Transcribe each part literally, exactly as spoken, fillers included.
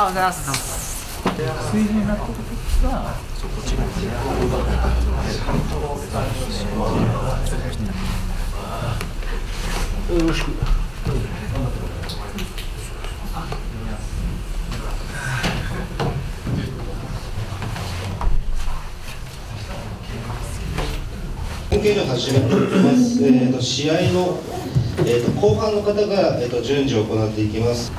あ、おはようございます。水平になってる時はそうこっちが。よろしく。本件の始めます。えっと試合のえっと後半の方がえっと順次行っていきます。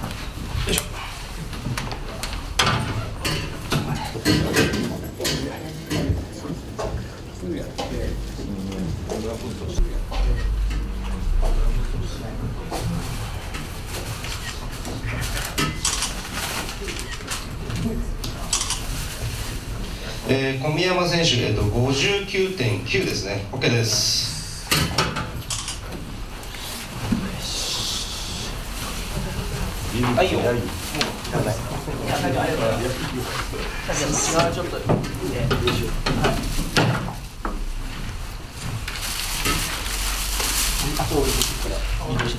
えー、小宮山選手、えーと、ごじゅうきゅうてんきゅう ですね。 OK です。はいよ。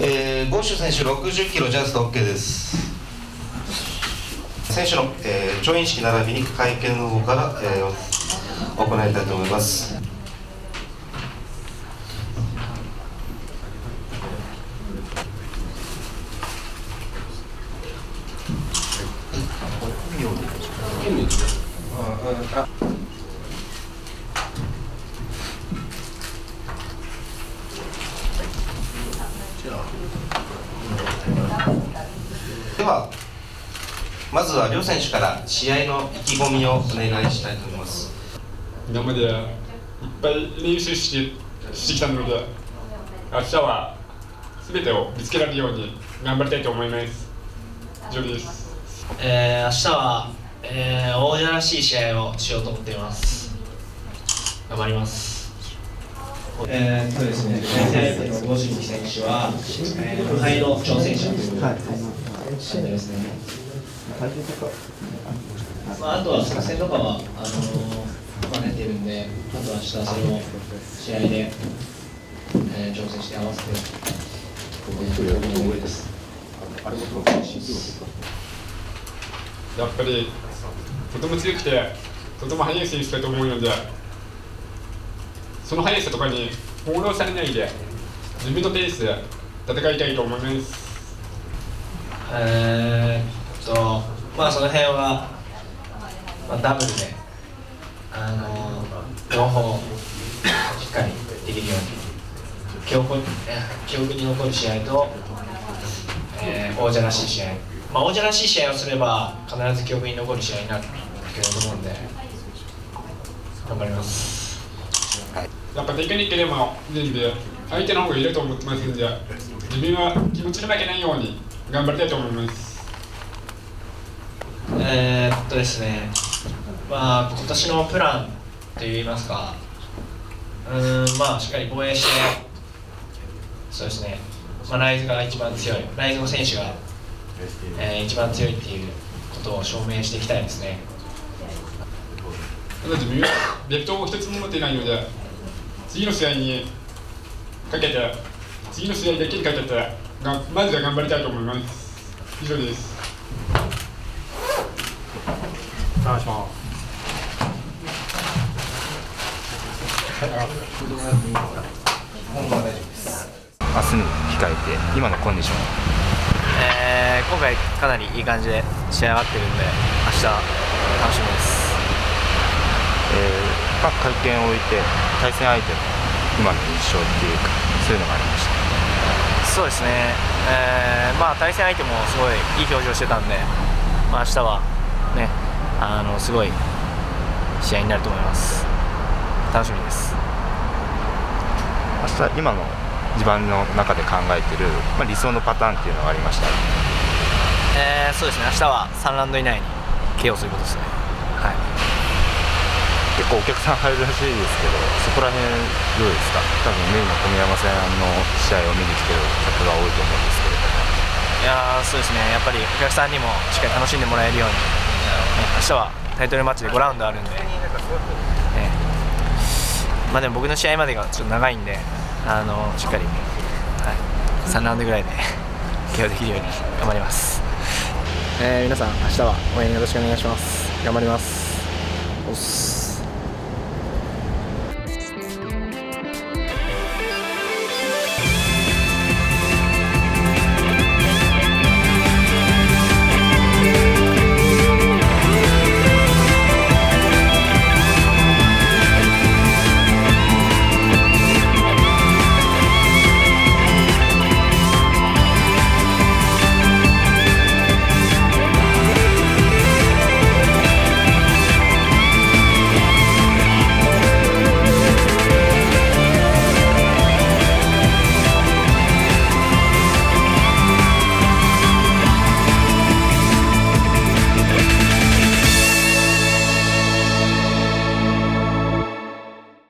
えー、ゴッシュ選手ろくじゅっキロジャスト OK です。選手の、えー、調印式並びに会見の方から、えー、行いたいと思います。では、まずは両選手から試合の意気込みをお願いしたいと思います。今までいっぱい練習してしてきたので、明日は全てを見つけられるように頑張りたいと思います。以上です。えー、明日は、えー、王者らしい試合をしようと思っています。頑張ります。えー、そうですね。対戦相手のゴシュキ選手は無敗の挑戦者ということですね。まあ、あとは作戦とかはあのー、まあ、出てるんで、あとは明日それを試合で、えー、調整して合わせてやると思います。やっぱりとても強くてとても速い選手だと思うので。その速さとかに翻弄されないで自分のペースで戦いたいと思います。えー、とまあその辺は、まあ、ダブルで、あのー、両方しっかりできるように記憶、記憶に残る試合と、えー、王者らしい試合、まあ、王者らしい試合をすれば必ず記憶に残る試合になると思うので頑張ります。やっぱテクニックでもいいんで相手の方がいると思ってますんで、自分は気持ちで負けないように頑張りたいと思います。えーっとですね、まあ今年のプランといいますか、うーんまあしっかり防衛して、そうですね、まあ、ライズが一番強い、ライズの選手が、えー、一番強いっていうことを証明していきたいですね。ただ自分はベクトルを一つも持っていないので、次の試合にかけて、次の試合だけにかけて、まずは頑張りたいと思います。以上です。お願いします。明日に控えて、今のコンディション。えー、今回かなりいい感じで仕上がってるんで、明日楽しみです。えーまあ、会見を終えて対戦相手の今の印象っていうか、そういうのがありました。そうですね、えーまあ、対戦相手もすごいいい表情してたんで、まあ、明日は、ね、あのすごい試合になると思います。楽しみです。明日今の自分の中で考えてる、まあ、理想のパターンっていうのがありました。えー、そうですね、明日はさんラウンド以内に ケーオー することですね。はい、結構お客さん入るらしいですけど、そこら辺どうですか？多分メインの小宮山戦の試合を見に来てる方が多いと思うんですけれども。いやー、そうですね、やっぱりお客さんにもしっかり楽しんでもらえるように、明日はタイトルマッチでごラウンドあるんで、えーまあ、でも僕の試合までがちょっと長いんで、あのしっかり、はい、さんラウンドぐらいでケーオーできるように頑張ります。えー、皆さん明日は応援よろしくお願いします。頑張ります。おっす。